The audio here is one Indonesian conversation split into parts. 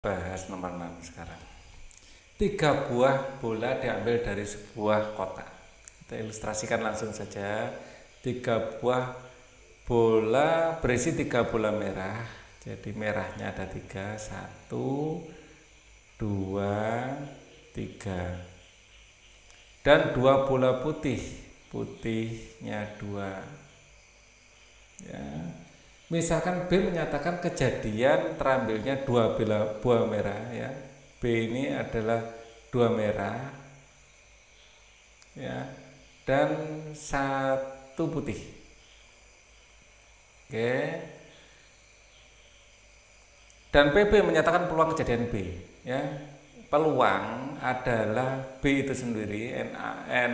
Bahas nomor 6 sekarang. 3 buah bola diambil dari sebuah kotak. Kita ilustrasikan langsung saja. 3 buah bola berisi 3 bola merah. Jadi merahnya ada 3. 1, 2, 3. Dan 2 bola putih. Putihnya 2. Ya. Misalkan B menyatakan kejadian terambilnya 2 buah merah, ya. B ini adalah 2 merah, ya, dan 1 putih. Oke. Dan PB menyatakan peluang kejadian B, ya. Peluang adalah B itu sendiri,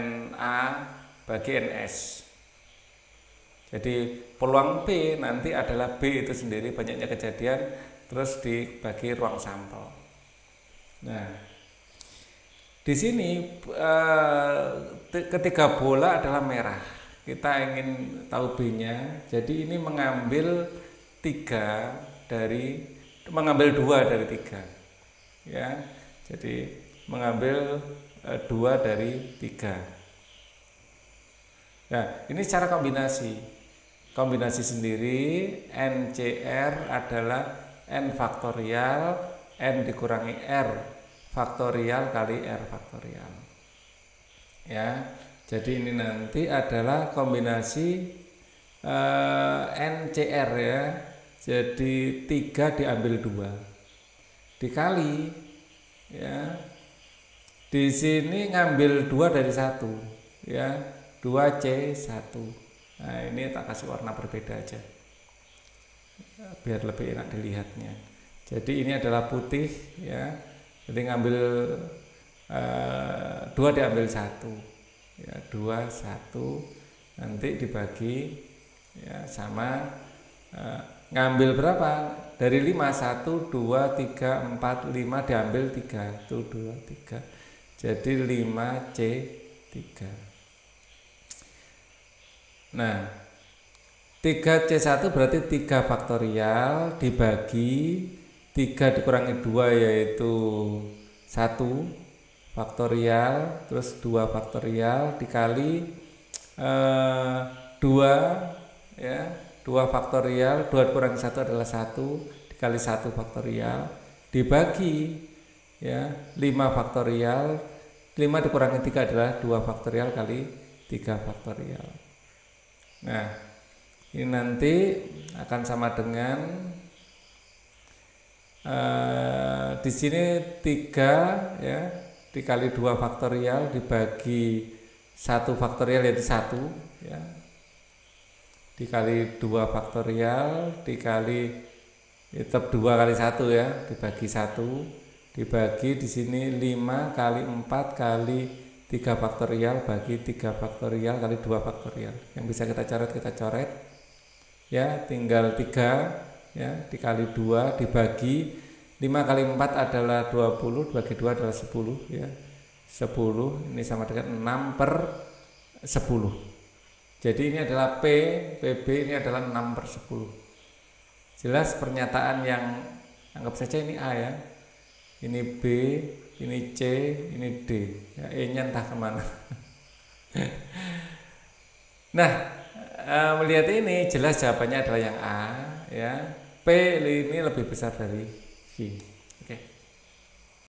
NA bagi NS. Jadi peluang B nanti adalah B itu sendiri, banyaknya kejadian, terus dibagi ruang sampel. Nah, di sini ketiga bola adalah merah. Kita ingin tahu B-nya. Jadi ini mengambil 2 dari 3. Ya, jadi mengambil 2 dari 3. Nah, ini secara kombinasi. Kombinasi sendiri, NCR adalah N faktorial, N dikurangi R faktorial kali R faktorial. Ya, jadi ini nanti adalah kombinasi NCR, ya. Jadi 3 diambil 2. Dikali, ya. Di sini ngambil 2 dari 1, ya. 2C1. Nah, ini tak kasih warna berbeda aja biar lebih enak dilihatnya. Jadi ini adalah putih, ya. Jadi ngambil 2 diambil 1, ya, 2, 1 nanti dibagi, ya, sama ngambil berapa dari 5, 1, 2, 3, 4, 5 diambil 3, 1, 2, 3, jadi 5C3. Nah, 3C1 berarti 3 faktorial dibagi 3 dikurangi 2 yaitu 1 faktorial, terus 2 faktorial dikali 2, ya, 2 faktorial, 2 dikurangi 1 adalah 1 dikali 1 faktorial dibagi, ya, 5 faktorial, 5 dikurangi 3 adalah 2 faktorial kali 3 faktorial. Nah, ini nanti akan sama dengan di sini 3, ya, dikali 2 faktorial dibagi 1 faktorial yaitu 1, ya, dikali 2 faktorial dikali tetap 2 kali 1, ya, dibagi 1, dibagi di sini 5 kali 4 kali 3 faktorial bagi 3 faktorial kali 2 faktorial. Yang bisa kita coret, ya, tinggal 3, ya, dikali 2 dibagi 5 kali 4 adalah 20, bagi 2 adalah 10, ya, 10 ini sama dengan 6/10. Jadi ini adalah PB ini adalah 6/10. Jelas pernyataan yang anggap saja ini A, ya, ini B, ini C, ini D, ya, E-nya entah kemana. Nah, melihat ini jelas jawabannya adalah yang A, ya. P ini lebih besar dari Q. Oke.